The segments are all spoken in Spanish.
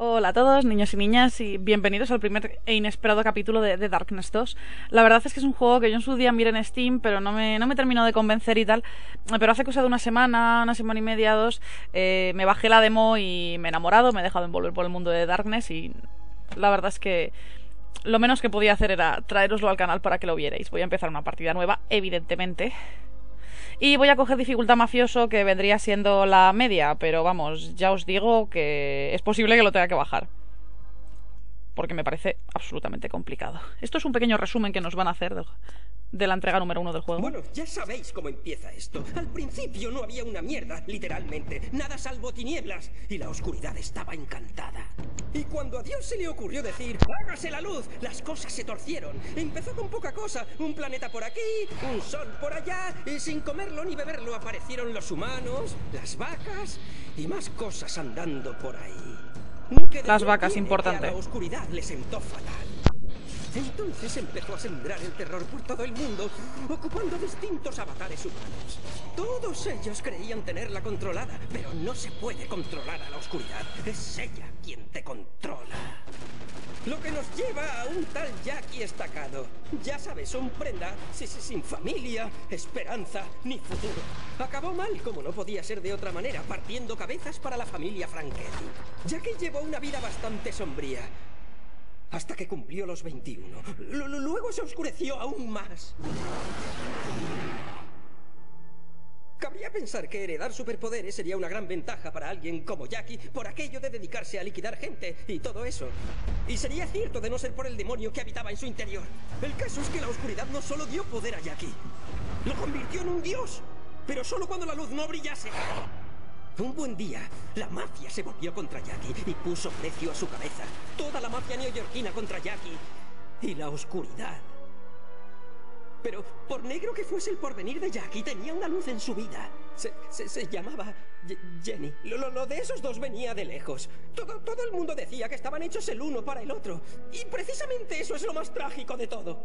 Hola a todos, niños y niñas, y bienvenidos al primer e inesperado capítulo de The Darkness 2. La verdad es que es un juego que yo en su día miré en Steam, pero no me terminó de convencer y tal. Pero hace cosa de una semana y media, dos, me bajé la demo y me he enamorado, me he dejado envolver por el mundo de The Darkness y la verdad es que lo menos que podía hacer era traeroslo al canal para que lo vierais. Voy a empezar una partida nueva, evidentemente. Y voy a coger dificultad mafioso, que vendría siendo la media, pero vamos, ya os digo que es posible que lo tenga que bajar, porque me parece absolutamente complicado. Esto es un pequeño resumen que nos van a hacer de la entrega número 1 del juego. Bueno, ya sabéis cómo empieza esto. Al principio no había una mierda, literalmente. Nada salvo tinieblas. Y la oscuridad estaba encantada. Y cuando a Dios se le ocurrió decir, ¡hágase la luz!, las cosas se torcieron. Empezó con poca cosa. Un planeta por aquí, un sol por allá. Y sin comerlo ni beberlo aparecieron los humanos, las vacas y más cosas andando por ahí. Las vacas, importante. La oscuridad le sentó fatal. Entonces empezó a sembrar el terror por todo el mundo, ocupando distintos avatares humanos. Todos ellos creían tenerla controlada, pero no se puede controlar a la oscuridad. Es ella quien te controla. Lo que nos lleva a un tal Jackie Estacado. Ya sabes, un prenda, sin familia, esperanza ni futuro. Acabó mal, como no podía ser de otra manera, partiendo cabezas para la familia Franketti. Jackie llevó una vida bastante sombría, hasta que cumplió los 21. Luego se oscureció aún más. Cabría pensar que heredar superpoderes sería una gran ventaja para alguien como Jackie, por aquello de dedicarse a liquidar gente y todo eso. Y sería cierto de no ser por el demonio que habitaba en su interior. El caso es que la oscuridad no solo dio poder a Jackie, lo convirtió en un dios, pero solo cuando la luz no brillase. Un buen día, la mafia se volvió contra Jackie y puso precio a su cabeza. Toda la mafia neoyorquina contra Jackie y la oscuridad. Pero por negro que fuese el porvenir de Jackie, tenía una luz en su vida. Se llamaba Jenny. Lo de esos dos venía de lejos. Todo el mundo decía que estaban hechos el uno para el otro. Y precisamente eso es lo más trágico de todo.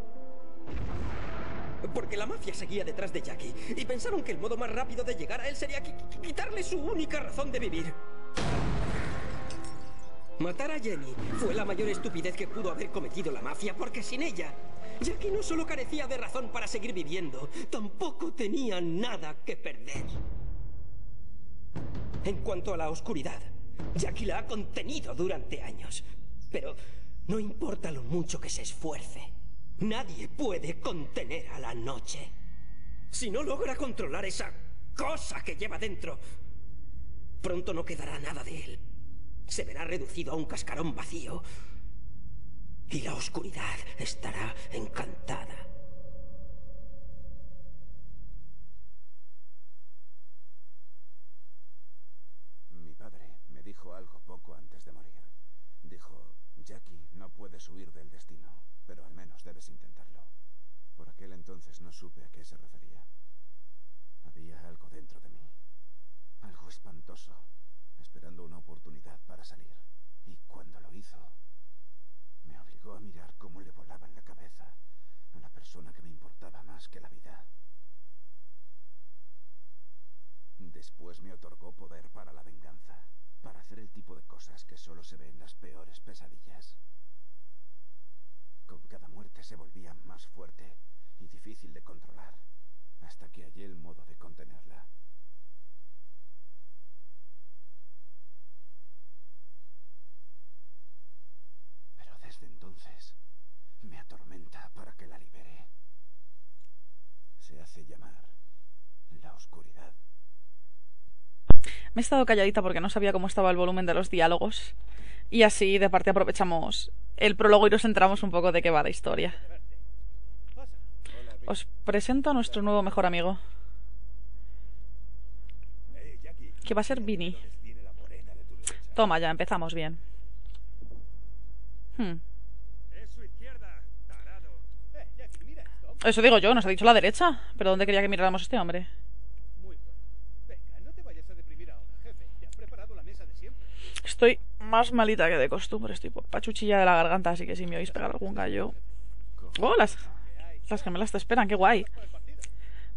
Porque la mafia seguía detrás de Jackie y pensaron que el modo más rápido de llegar a él sería quitarle su única razón de vivir. Matar a Jenny fue la mayor estupidez que pudo haber cometido la mafia, porque sin ella, Jackie no solo carecía de razón para seguir viviendo, tampoco tenía nada que perder. En cuanto a la oscuridad, Jackie la ha contenido durante años, pero no importa lo mucho que se esfuerce, nadie puede contener a la noche. Si no logra controlar esa cosa que lleva dentro, pronto no quedará nada de él. Se verá reducido a un cascarón vacío y la oscuridad estará encantada. Mi padre me dijo algo poco antes de morir. Dijo, Jackie, no puedes huir del destino, pero al menos debes intentarlo. Por aquel entonces no supe a qué se refería. Había algo dentro de mí, algo espantoso, esperando una oportunidad para salir. Y cuando lo hizo, me obligó a mirar cómo le volaba en la cabeza a la persona que me importaba más que la vida. Después me otorgó poder para la venganza, para hacer el tipo de cosas que solo se ve en las peores pesadillas. Con cada muerte se volvía más fuerte y difícil de controlar, hasta que hallé el modo de contenerla. Entonces, me atormenta para que la libere. Se hace llamar la oscuridad. Me he estado calladita porque no sabía cómo estaba el volumen de los diálogos. Y así, de parte, aprovechamos el prólogo y nos centramos un poco de qué va la historia. Os presento a nuestro nuevo mejor amigo, que va a ser Vinnie. Toma ya, empezamos bien. Eso digo yo, nos ha dicho la derecha. ¿Pero dónde quería que miráramos a este hombre? Estoy más malita que de costumbre. Estoy por pachuchilla de la garganta, así que si me oís pegar algún gallo... ¡Oh! Las gemelas te esperan, qué guay.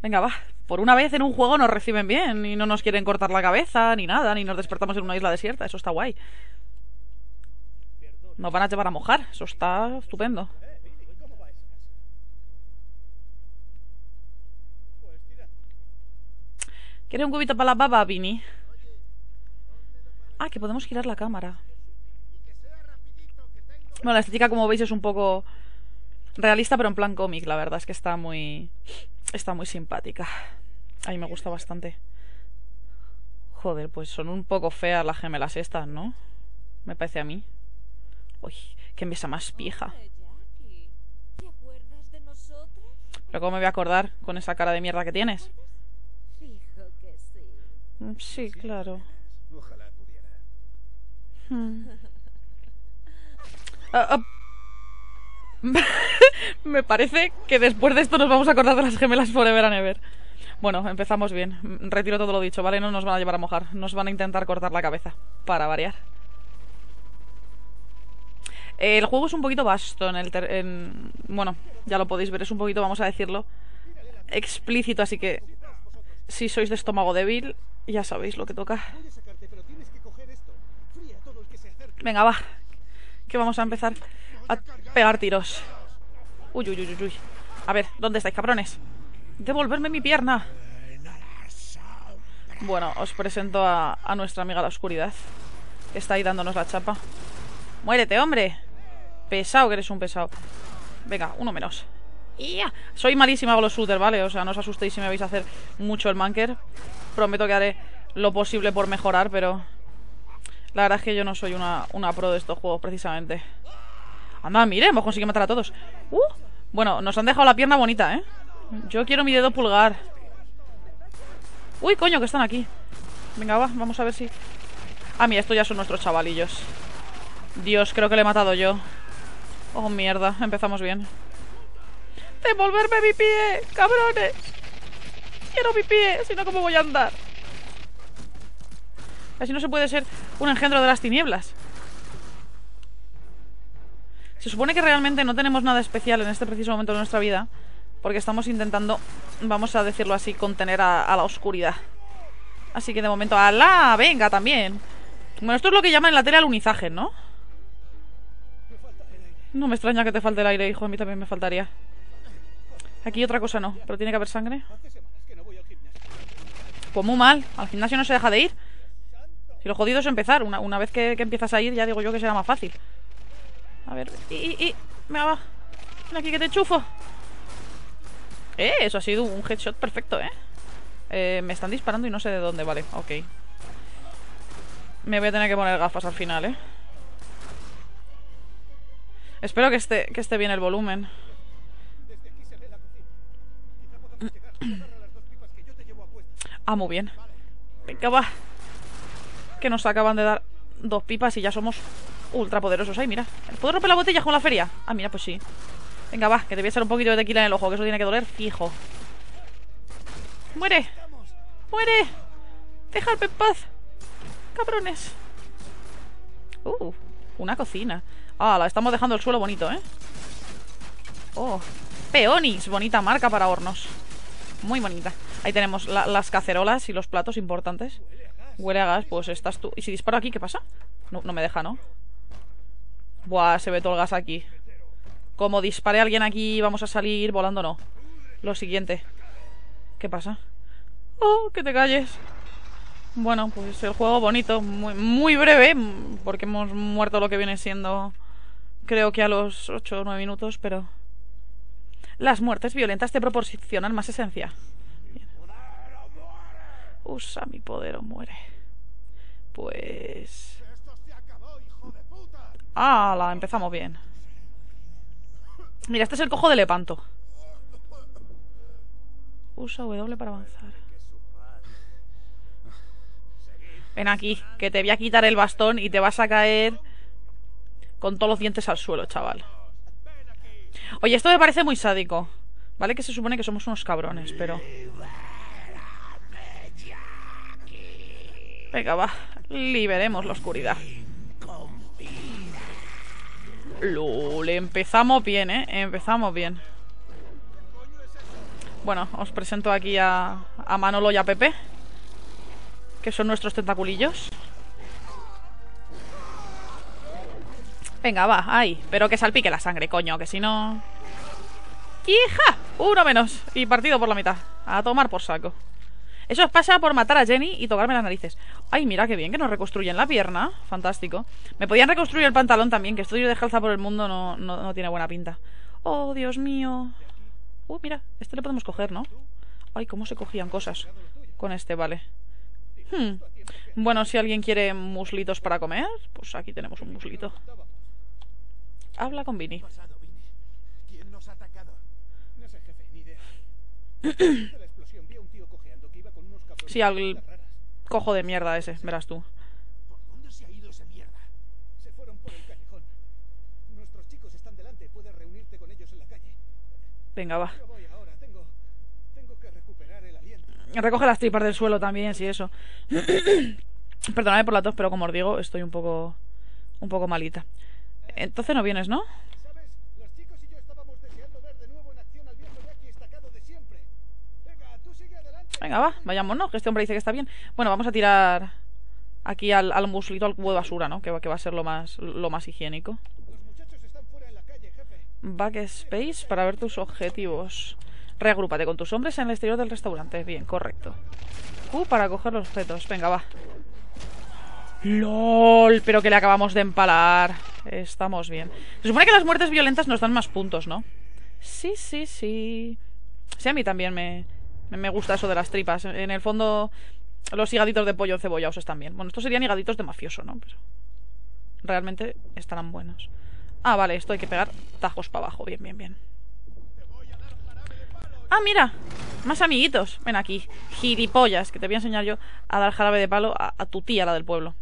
Venga, va. Por una vez en un juego nos reciben bien y no nos quieren cortar la cabeza, ni nada, ni nos despertamos en una isla desierta. Eso está guay. Nos van a llevar a mojar. Eso está estupendo. ¿Quieres un cubito para la baba, Vinnie? Ah, que podemos girar la cámara. Bueno, la estética, como veis, es un poco realista, pero en plan cómic. La verdad es que está muy simpática. A mí me gusta bastante. Joder, pues son un poco feas las gemelas estas, ¿no? Me parece a mí. Uy, qué mesa más vieja. Pero ¿cómo me voy a acordar con esa cara de mierda que tienes? Sí, claro. Ojalá pudiera. Me parece que después de esto nos vamos a acordar de las gemelas forever and ever. Bueno, empezamos bien. Retiro todo lo dicho, ¿vale? No nos van a llevar a mojar. Nos van a intentar cortar la cabeza. Para variar. El juego es un poquito vasto en el... Bueno, ya lo podéis ver. Es un poquito, vamos a decirlo, explícito. Así que si sois de estómago débil, ya sabéis lo que toca. Venga, va, que vamos a empezar a pegar tiros. Uy, uy, uy, uy. A ver, ¿dónde estáis, cabrones? ¡Devolverme mi pierna! Bueno, os presento a nuestra amiga la oscuridad, que está ahí dándonos la chapa. ¡Muérete, hombre! Pesado, que eres un pesado. Venga, uno menos. ¡Ya! Soy malísima con los shooters, ¿vale? O sea, no os asustéis si me vais a hacer mucho el manker. Prometo que haré lo posible por mejorar, pero... la verdad es que yo no soy una pro de estos juegos, precisamente. Anda, mire, hemos conseguido matar a todos. Bueno, nos han dejado la pierna bonita, ¿eh? Yo quiero mi dedo pulgar. Uy, coño, que están aquí. Venga, va, vamos a ver si... ah, mira, estos ya son nuestros chavalillos. Dios, creo que le he matado yo. Oh, mierda, empezamos bien. ¡Devolverme mi pie, cabrones! ¡Quiero mi pie! Si no, ¿cómo voy a andar? Así no se puede ser un engendro de las tinieblas. Se supone que realmente no tenemos nada especial en este preciso momento de nuestra vida, porque estamos intentando, vamos a decirlo así, contener a la oscuridad. Así que de momento, ¡alá! ¡Venga, también! Bueno, esto es lo que llaman en la tele alunizaje, ¿no? No me extraña que te falte el aire, hijo. A mí también me faltaría. Aquí otra cosa no, pero tiene que haber sangre. Pues muy mal, al gimnasio no se deja de ir. Si lo jodido es empezar, una vez que empiezas a ir, ya digo yo que será más fácil. A ver, me va. Ven aquí que te enchufo. Eso ha sido un headshot perfecto, me están disparando y no sé de dónde, vale, ok. Me voy a tener que poner gafas al final, Espero que esté bien el volumen. Ah, muy bien. Venga, va. Que nos acaban de dar dos pipas y ya somos ultra poderosos. Ay, mira. ¿Puedo romper la botella con la feria? Ah, mira, pues sí. Venga, va, que te voy a echar un poquito de tequila en el ojo, que eso tiene que doler fijo. ¡Muere! ¡Muere! ¡Dejadme en paz! ¡Cabrones! Una cocina. Ah, la estamos dejando el suelo bonito, Oh, Peonis, bonita marca para hornos. Muy bonita. Ahí tenemos las cacerolas y los platos importantes. Huele a gas, pues estás tú. ¿Y si disparo aquí, qué pasa? No, no me deja, ¿no? Buah, se ve todo el gas aquí. Como dispare a alguien aquí, vamos a salir volando, no. Lo siguiente. ¿Qué pasa? Oh, que te calles. Bueno, pues el juego bonito. Muy, muy breve, porque hemos muerto lo que viene siendo, creo que a los 8 o 9 minutos, pero... las muertes violentas te proporcionan más esencia. Bien. Usa mi poder o muere. Pues... ¡hala! Empezamos bien. Mira, este es el cojo de Lepanto. Usa W para avanzar. Ven aquí, que te voy a quitar el bastón y te vas a caer con todos los dientes al suelo, chaval. Oye, esto me parece muy sádico. Vale que se supone que somos unos cabrones, pero... venga, va. Liberemos la oscuridad. Lol, empezamos bien, empezamos bien. Bueno, os presento aquí a Manolo y a Pepe, que son nuestros tentaculillos. Venga, va, ahí. Pero que salpique la sangre, coño, que si no... ¡Hija! Uno menos. Y partido por la mitad. A tomar por saco. Eso os pasa por matar a Jenny y tocarme las narices. Ay, mira qué bien que nos reconstruyen la pierna. Fantástico. Me podían reconstruir el pantalón también, que estoy de descalza por el mundo, no tiene buena pinta. Oh, Dios mío. Mira, este le podemos coger, ¿no? Ay, cómo se cogían cosas. Con este, vale. Bueno, si alguien quiere muslitos para comer, pues aquí tenemos un muslito. Habla con Vinnie. ¿Quién nos ha atacado? No sé, jefe, ni idea. La explosión, vi a un tío cojeando que iba con unos capones. Sí, al cojo de mierda ese, verás tú. ¿Por dónde se ha ido esa mierda? Se fueron por el callejón. Nuestros chicos están delante, puedes reunirte con ellos en la calle. Venga, va. Yo voy ahora, tengo que recuperar el aliento. Recoge las tripas del suelo también, sí, eso. Perdonadme por la tos, pero como os digo, estoy un poco malita. Entonces no vienes, ¿no? ¿Sabes? Los chicos y yo estábamos deseando ver de nuevo en acción al viejo Jackie Estacado de siempre. Venga, tú sigue adelante. Venga, va, vayámonos, que este hombre dice que está bien. Bueno, vamos a tirar aquí al muslito, al cubo de basura, ¿no? Que va a ser lo más higiénico. Los muchachos están fuera en la calle, jefe. Backspace para ver tus objetivos. Reagrúpate con tus hombres en el exterior del restaurante. Bien, correcto. Q para coger los objetos. Venga, va. LOL, pero que le acabamos de empalar. Estamos bien. Se supone que las muertes violentas nos dan más puntos, ¿no? Sí, sí, sí. Sí, a mí también me gusta eso de las tripas. En el fondo, los higaditos de pollo cebollados están bien. Bueno, estos serían higaditos de mafioso, ¿no? Pero realmente estarán buenos. Ah, vale, esto hay que pegar tajos para abajo. Bien, bien, bien. Ah, mira, más amiguitos. Ven aquí, gilipollas, que te voy a enseñar yo a dar jarabe de palo a tu tía, la del pueblo.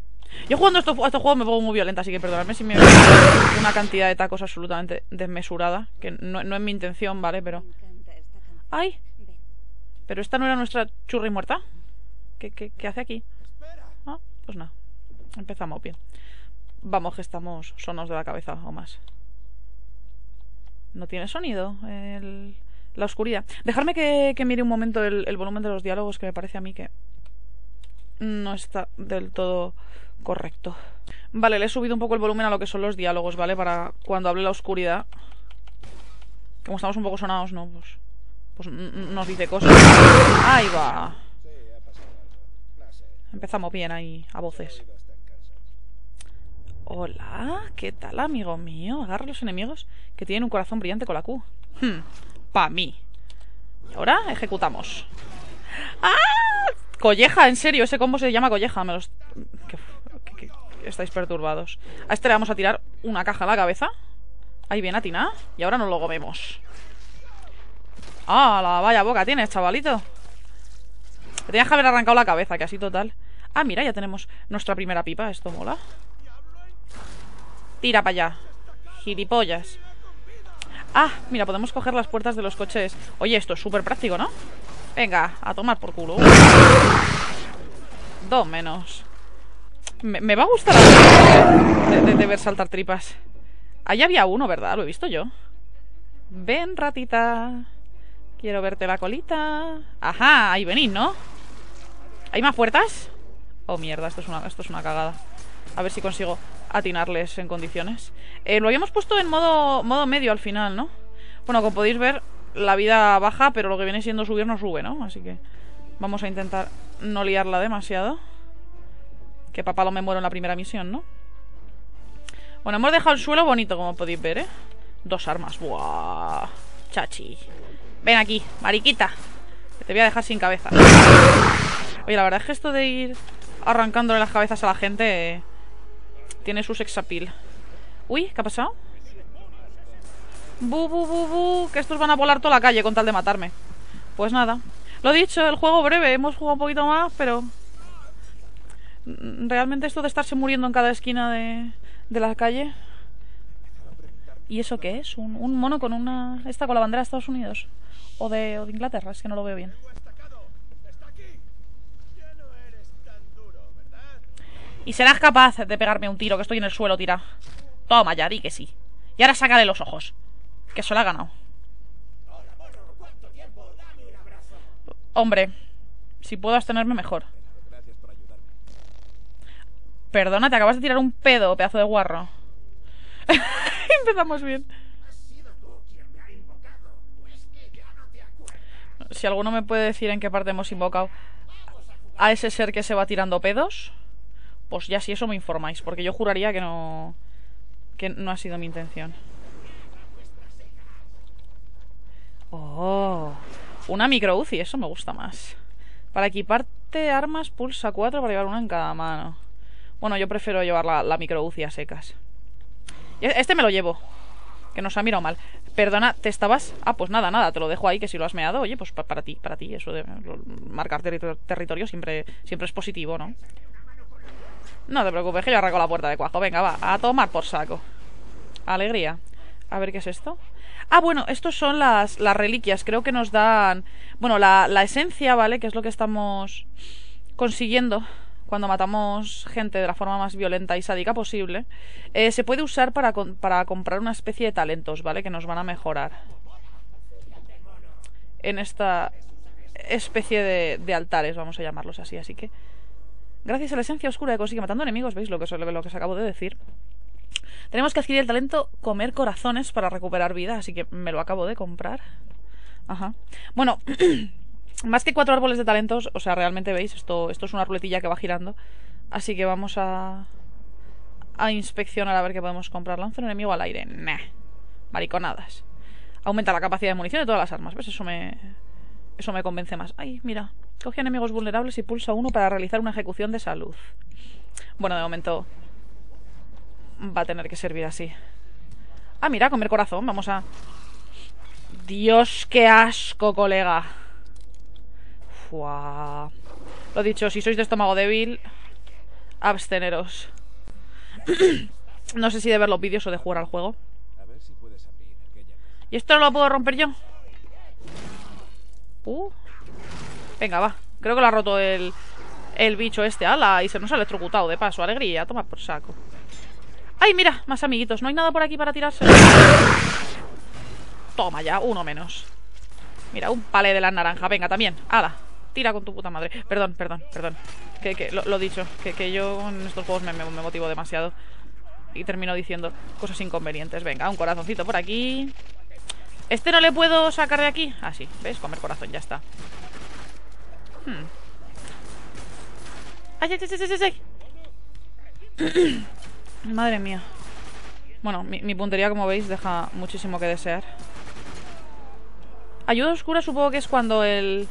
Yo jugando a estos juegos me pongo muy violenta, así que perdonadme si me voy a hacer una cantidad de tacos absolutamente desmesurada, que no es mi intención, ¿vale? Pero... ¡Ay! ¿Pero esta no era nuestra churri muerta? ¿Qué hace aquí? Ah, pues nada. Empezamos bien. Vamos, que estamos sonos de la cabeza o más. No tiene sonido la oscuridad. Dejadme que mire un momento el volumen de los diálogos, que me parece a mí que no está del todo correcto. Vale, le he subido un poco el volumen a lo que son los diálogos, ¿vale? Para cuando hable la oscuridad. Como estamos un poco sonados, ¿no? Pues nos dice cosas. ¡Ahí va! Empezamos bien ahí, a voces. Hola, ¿qué tal, amigo mío? Agarra a los enemigos que tienen un corazón brillante con la Q. Pa' mí. Y ahora ejecutamos. ¡Ah! Colleja, en serio, ese combo se llama colleja. Estáis perturbados. A este le vamos a tirar una caja a la cabeza. Ahí bien atinada. Y ahora nos lo comemos. ¡Ah, la vaya boca tienes, chavalito! Te tenías que haber arrancado la cabeza, que así total. Ah, mira, ya tenemos nuestra primera pipa. Esto mola. Tira para allá, gilipollas. Ah, mira, podemos coger las puertas de los coches. Oye, esto es súper práctico, ¿no? Venga, a tomar por culo. Dos menos. Me va a gustar de ver saltar tripas. Ahí había uno, ¿verdad? Lo he visto yo. Ven, ratita. Quiero verte la colita. Ajá, ahí venís, ¿no? ¿Hay más puertas? Oh, mierda, esto es una cagada. A ver si consigo atinarles en condiciones. Lo habíamos puesto en modo medio al final, ¿no? Bueno, como podéis ver, la vida baja, pero lo que viene siendo subir no sube, ¿no? Así que vamos a intentar no liarla demasiado. Que papá no me muero en la primera misión, ¿no? Bueno, hemos dejado el suelo bonito, como podéis ver, ¿eh? Dos armas. ¡Buah! Chachi. Ven aquí, mariquita. Que te voy a dejar sin cabeza. Oye, la verdad es que esto de ir arrancándole las cabezas a la gente... tiene su sexapil. Uy, ¿qué ha pasado? Bu, bu, bu, bu, que estos van a volar toda la calle con tal de matarme. Pues nada. Lo dicho, el juego breve. Hemos jugado un poquito más, pero... realmente esto de estarse muriendo en cada esquina de la calle... ¿Y eso qué es? ¿Un mono con una... esta con la bandera de Estados Unidos? ¿O de Inglaterra? Es que no lo veo bien. Y serás capaz de pegarme un tiro, que estoy en el suelo, tira. Toma ya, di que sí. Y ahora sácale los ojos, que se lo ha ganado. Hola, mono, ¿cuánto tiempo? Dame un abrazo. Hombre, si puedo abstenerme mejor. Gracias por ayudarme. Perdona, te acabas de tirar un pedo, pedazo de guarro. Empezamos bien. Si alguno me puede decir en qué parte hemos invocado a ese ser que se va tirando pedos, pues ya si eso me informáis, porque yo juraría que no ha sido mi intención. Oh, una micro UCI, eso me gusta más. Para equiparte armas pulsa 4 para llevar una en cada mano. Bueno, yo prefiero llevar la micro UCI a secas. Este me lo llevo, que nos ha mirado mal. Perdona, ¿te estabas? Ah, pues nada, nada, te lo dejo ahí, que si lo has meado, oye, pues para ti, eso de marcar territorio siempre es positivo, ¿no? No te preocupes, que yo arranco la puerta de cuajo. Venga, va, a tomar por saco. Alegría. A ver, ¿qué es esto? Ah, bueno, estos son las reliquias. Creo que nos dan... Bueno, la esencia, ¿vale? Que es lo que estamos consiguiendo cuando matamos gente de la forma más violenta y sádica posible. Se puede usar para comprar una especie de talentos, ¿vale? Que nos van a mejorar en esta especie de altares, vamos a llamarlos así. Así que... Gracias a la esencia oscura que consigue matando enemigos, ¿veis lo que os acabo de decir? Tenemos que adquirir el talento comer corazones para recuperar vida, así que me lo acabo de comprar. Ajá. Bueno, más que 4 árboles de talentos, o sea, realmente veis, esto es una ruletilla que va girando. Así que vamos a inspeccionar a ver qué podemos comprar. Lanza un enemigo al aire. Nah, mariconadas. Aumenta la capacidad de munición de todas las armas, ¿ves? Eso me convence más. Ay, mira. Coge enemigos vulnerables y pulsa 1 para realizar una ejecución de salud. Bueno, de momento va a tener que servir así. Ah, mira, comer corazón. Vamos a... Dios, qué asco, colega. Fuá. Lo dicho, si sois de estómago débil, absteneros. No sé si de ver los vídeos o de jugar al juego. ¿Y esto lo puedo romper yo? Venga, va. Creo que lo ha roto el bicho este. ¡Hala! Y se nos ha electrocutado de paso. Alegría. Toma por saco. ¡Ay, mira! Más amiguitos. No hay nada por aquí para tirarse. Toma ya. Uno menos. Mira, un palé de la naranja. Venga, también. ¡Hala! Tira con tu puta madre. Perdón, perdón, perdón. Que lo dicho. Que yo en estos juegos me motivo demasiado. Y termino diciendo cosas inconvenientes. Venga, un corazoncito por aquí. ¿Este no le puedo sacar de aquí? Ah, sí. ¿Ves? Comer corazón. Ya está. Ay, ay, ay, ay, ay. Madre mía. Bueno, mi puntería, como veis, deja muchísimo que desear. Ayuda oscura supongo que es cuando el...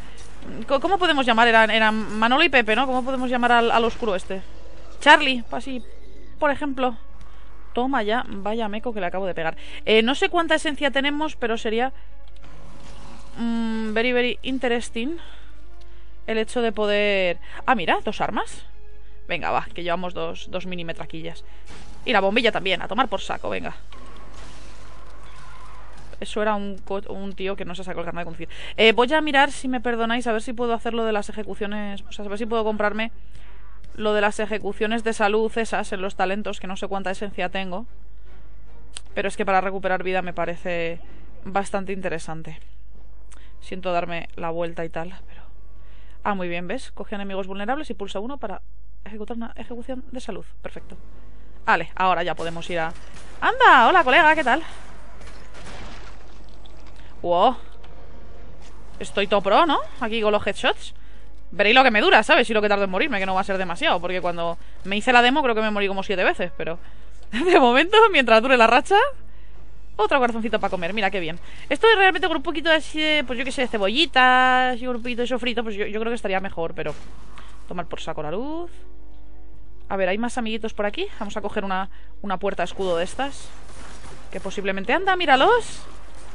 ¿Cómo podemos llamar? Eran Manolo y Pepe, ¿no? ¿Cómo podemos llamar al oscuro este? Charlie, así, por ejemplo. Toma ya, vaya meco que le acabo de pegar. No sé cuánta esencia tenemos, pero sería... very, very interesting el hecho de poder... Ah, mira, 2 armas. Venga, va, que llevamos dos mini metraquillas. Y la bombilla también, a tomar por saco, venga. Eso era un tío que no se sacó el carnet de conducir. Voy a mirar, si me perdonáis, a ver si puedo hacer lo de las ejecuciones... O sea, a ver si puedo comprarme lo de las ejecuciones de salud esas en los talentos, que no sé cuánta esencia tengo. Pero es que para recuperar vida me parece bastante interesante. Siento darme la vuelta y tal, pero... Ah, muy bien, ¿ves? Coge enemigos vulnerables y pulsa 1 para ejecutar una ejecución de salud. Perfecto. Vale, ahora ya podemos ir a... ¡Anda! Hola, colega, ¿qué tal? ¡Wow! Estoy top pro, ¿no? Aquí con los headshots. Veréis lo que me dura, ¿sabes? Y lo que tardo en morirme, que no va a ser demasiado. Porque cuando me hice la demo creo que me morí como 7 veces, pero... De momento, mientras dure la racha... Otro corazoncito para comer, mira qué bien. Esto realmente con un poquito así de, pues yo qué sé, cebollitas y un poquito de sofrito, pues yo creo que estaría mejor, pero... Tomar por saco la luz. A ver, ¿hay más amiguitos por aquí? Vamos a coger una puerta escudo de estas. Que posiblemente... Anda, míralos.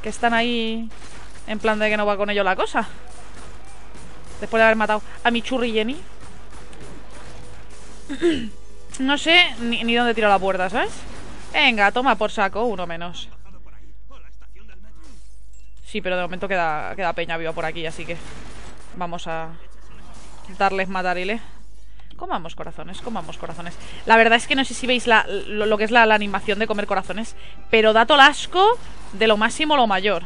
Que están ahí en plan de que no va con ellos la cosa. Después de haber matado a mi churri Jenny. No sé ni dónde tiro la puerta, ¿sabes? Venga, toma por saco, uno menos. Sí, pero de momento queda peña viva por aquí, así que vamos a darles matarile. Comamos corazones, comamos corazones. La verdad es que no sé si veis lo que es la animación de comer corazones, pero da todo el asco de lo máximo lo mayor.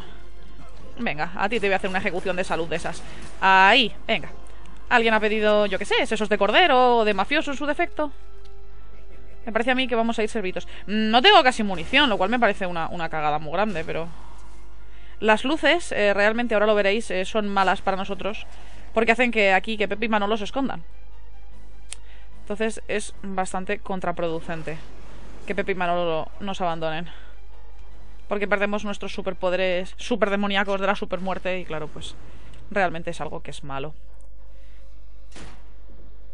Venga, a ti te voy a hacer una ejecución de salud de esas. Ahí, venga. ¿Alguien ha pedido, yo qué sé, sesos de cordero o de mafioso en su defecto? Me parece a mí que vamos a ir servitos. No tengo casi munición, lo cual me parece una cagada muy grande, pero... Las luces, realmente, ahora lo veréis, son malas para nosotros. Porque hacen que aquí, que Pepe y Manolo se escondan. Entonces es bastante contraproducente que Pepe y Manolo nos abandonen. Porque perdemos nuestros superpoderes superdemoníacos de la supermuerte. Y claro, pues realmente es algo que es malo.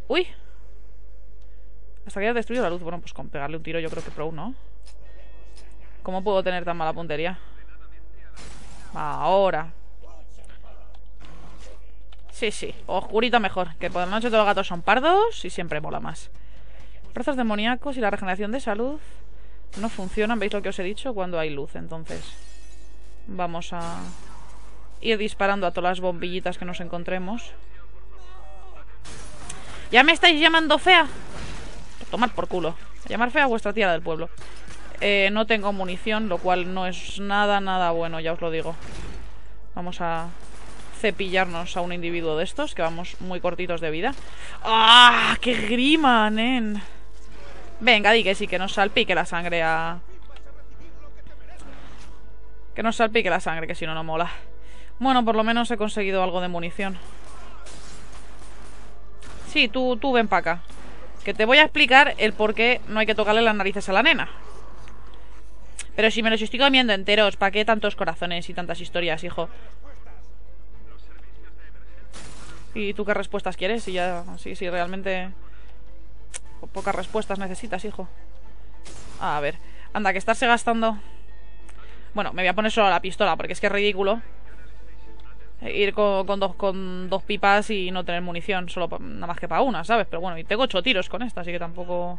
¡Uy! Hasta que haya destruido la luz. Bueno, pues con pegarle un tiro yo creo que pro, ¿no? ¿Cómo puedo tener tan mala puntería? Ahora. Sí, sí, oscurito mejor. Que por la noche todos los gatos son pardos y siempre mola más. Brazos demoníacos y la regeneración de salud no funcionan, ¿veis lo que os he dicho? Cuando hay luz, entonces vamos a ir disparando a todas las bombillitas que nos encontremos. ¿Ya me estáis llamando fea? Tomad por culo. Llamar fea a vuestra tía del pueblo. No tengo munición, lo cual no es nada, nada bueno, ya os lo digo. Vamos a cepillarnos a un individuo de estos, que vamos muy cortitos de vida. ¡Ah! ¡Qué grima, nen! Venga, di que sí, que nos salpique la sangre a... Que nos salpique la sangre, que si no, no mola. Bueno, por lo menos he conseguido algo de munición. Sí, tú ven para acá. Que te voy a explicar el por qué no hay que tocarle las narices a la nena. Pero si me los estoy comiendo enteros, ¿para qué tantos corazones y tantas historias, hijo? ¿Y tú qué respuestas quieres? Y ya, sí, realmente pocas respuestas necesitas, hijo. A ver, anda, que estarse gastando. Bueno, me voy a poner solo la pistola, porque es que es ridículo ir con dos pipas y no tener munición, solo nada más que para una, ¿sabes? Pero bueno, y tengo 8 tiros con esta, así que tampoco...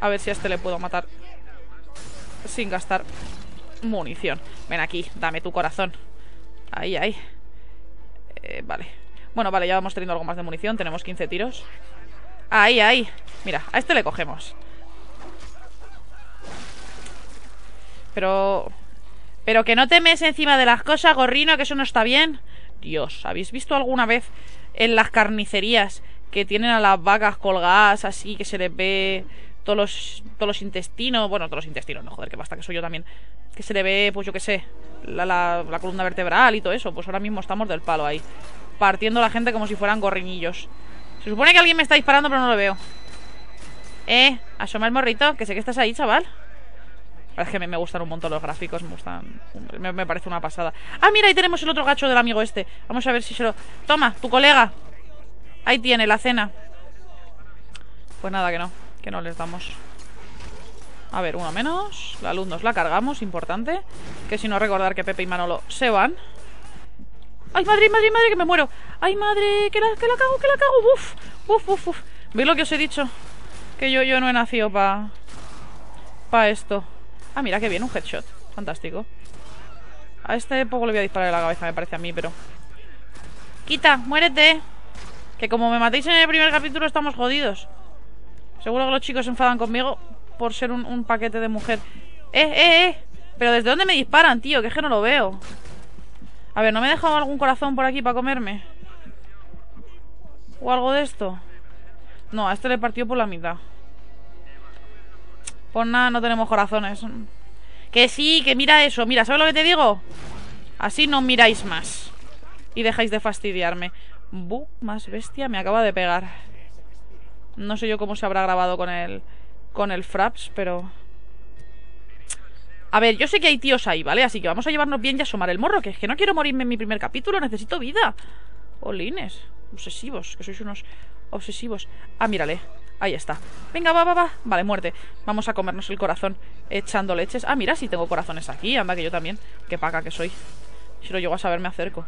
A ver si a este le puedo matar sin gastar munición. Ven aquí, dame tu corazón. Ahí, ahí. Vale. Bueno, vale, ya vamos teniendo algo más de munición. Tenemos 15 tiros. Ahí, ahí. Mira, a este le cogemos. Pero que no te mees encima de las cosas, gorrino, que eso no está bien. Dios, ¿habéis visto alguna vez en las carnicerías que tienen a las vacas colgadas así, que se les ve... Todos los intestinos. Bueno, todos los intestinos, no, joder, que basta, que soy yo también. Que se le ve, pues yo qué sé, la columna vertebral y todo eso. Pues ahora mismo estamos del palo ahí, partiendo a la gente como si fueran gorriñillos. Se supone que alguien me está disparando, pero no lo veo. Asoma el morrito, que sé que estás ahí, chaval. Es que me gustan un montón los gráficos. Me gustan, me parece una pasada. Ah, mira, ahí tenemos el otro gacho del amigo este. Vamos a ver si se lo... Toma, tu colega. Ahí tiene la cena. Pues nada, que no. Que no les damos. A ver, uno menos. La luz nos la cargamos, importante. Que si no, recordar que Pepe y Manolo se van. ¡Ay, madre, madre, madre! Que me muero. ¡Ay, madre! Que la cago, que la cago. ¡Uf! ¡Uf, uf, uf! ¿Veis lo que os he dicho? Que yo no he nacido pa esto. Ah, mira, que bien, un headshot. Fantástico. A este poco le voy a disparar en la cabeza, me parece a mí, pero... ¡Quita! ¡Muérete! Que como me matéis en el primer capítulo estamos jodidos. Seguro que los chicos se enfadan conmigo por ser un paquete de mujer. Pero ¿desde dónde me disparan, tío? Que es que no lo veo. A ver, ¿no me he dejado algún corazón por aquí para comerme? ¿O algo de esto? No, a este le partió por la mitad. Pues nada, no tenemos corazones. Que sí, que mira eso. Mira, ¿sabes lo que te digo? Así no miráis más y dejáis de fastidiarme. ¡Bu! Más bestia me acaba de pegar. No sé yo cómo se habrá grabado con el Fraps, pero... A ver, yo sé que hay tíos ahí, ¿vale? Así que vamos a llevarnos bien y asomar el morro. Que es que no quiero morirme en mi primer capítulo, necesito vida. Olines, obsesivos, que sois unos obsesivos. Ah, mírale, ahí está. Venga, va, va, va. Vale, muerte. Vamos a comernos el corazón echando leches. Ah, mira, sí tengo corazones aquí, anda que yo también. Qué paca que soy. Si lo llego a saber me acerco.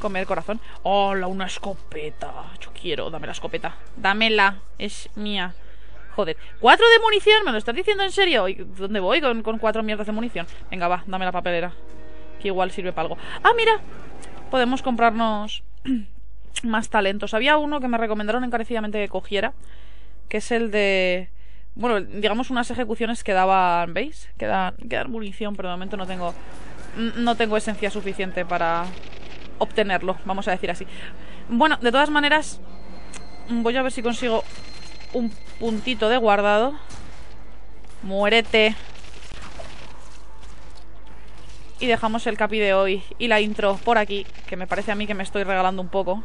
Comer corazón. ¡Hola! Una escopeta. Yo quiero. Dame la escopeta. Dámela. Es mía. Joder. 4 de munición. ¿Me lo estás diciendo en serio? ¿Y dónde voy con 4 mierdas de munición? Venga, va. Dame la papelera, que igual sirve para algo. ¡Ah, mira! Podemos comprarnos más talentos. Había uno que me recomendaron encarecidamente que cogiera, que es el de... Bueno, digamos unas ejecuciones que daban... ¿Veis? Que dan munición, pero de momento no tengo... No tengo esencia suficiente para... obtenerlo, vamos a decir así. Bueno, de todas maneras, voy a ver si consigo un puntito de guardado. Muérete. Y dejamos el capi de hoy y la intro por aquí, que me parece a mí que me estoy regalando un poco.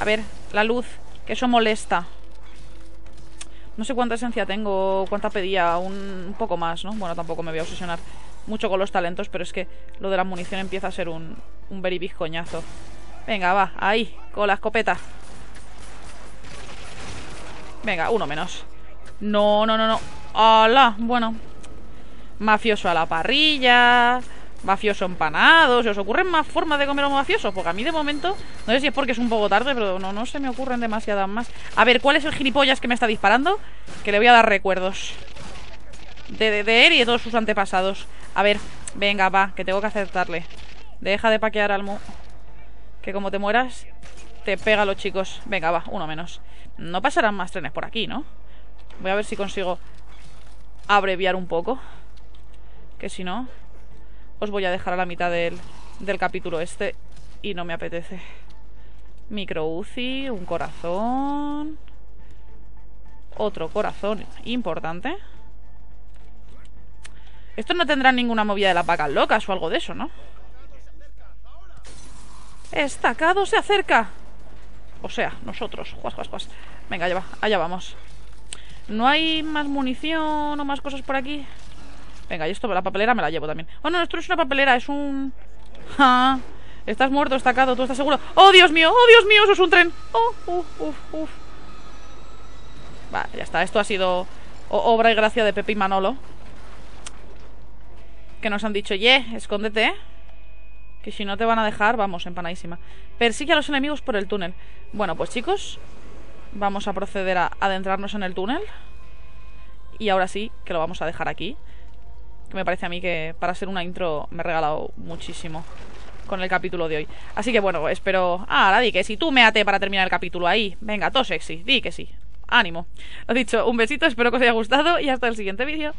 A ver, la luz, que eso molesta. No sé cuánta esencia tengo, cuánta pedía, un poco más, ¿no? Bueno, tampoco me voy a obsesionar mucho con los talentos, pero es que lo de la munición empieza a ser un beribis coñazo. Venga, va, ahí, con la escopeta. Venga, uno menos. No, no, no, no. ¡Hala! Bueno. Mafioso a la parrilla, mafioso empanado. ¿Se os ocurren más formas de comer a un mafioso? Porque a mí de momento, no sé si es porque es un poco tarde, pero no se me ocurren demasiadas más. A ver, ¿cuál es el gilipollas que me está disparando? Que le voy a dar recuerdos de él y de todos sus antepasados. A ver, venga, va, que tengo que acertarle. Deja de paquear al mo... Que como te mueras, te pega a los chicos. Venga, va, uno menos. No pasarán más trenes por aquí, ¿no? Voy a ver si consigo abreviar un poco, que si no, os voy a dejar a la mitad del capítulo este. Y no me apetece. Micro UCI, un corazón. Otro corazón importante. Estos no tendrán ninguna movida de las vacas locas o algo de eso, ¿no? Estacado se acerca. O sea, nosotros. Juas, juas, juas. Venga, allá va, allá vamos. ¿No hay más munición o más cosas por aquí? Venga, y esto, la papelera me la llevo también. Oh, no, esto no es una papelera, es un... Ja. Estás muerto, Estacado, ¿tú estás seguro? Oh, Dios mío, eso es un tren. Oh, uf. Vale, ya está, esto ha sido obra y gracia de Pepe y Manolo, que nos han dicho, escóndete, ¿eh? Que si no te van a dejar, vamos, empanadísima. Persigue a los enemigos por el túnel. Bueno, pues chicos, vamos a proceder a adentrarnos en el túnel. Y ahora sí, que lo vamos a dejar aquí, que me parece a mí que para ser una intro me he regalado muchísimo con el capítulo de hoy. Así que bueno, espero... Ah, ahora di que sí, tú méate para terminar el capítulo ahí. Venga, todo sexy, di que sí. Ánimo. Lo dicho, un besito, espero que os haya gustado y hasta el siguiente vídeo.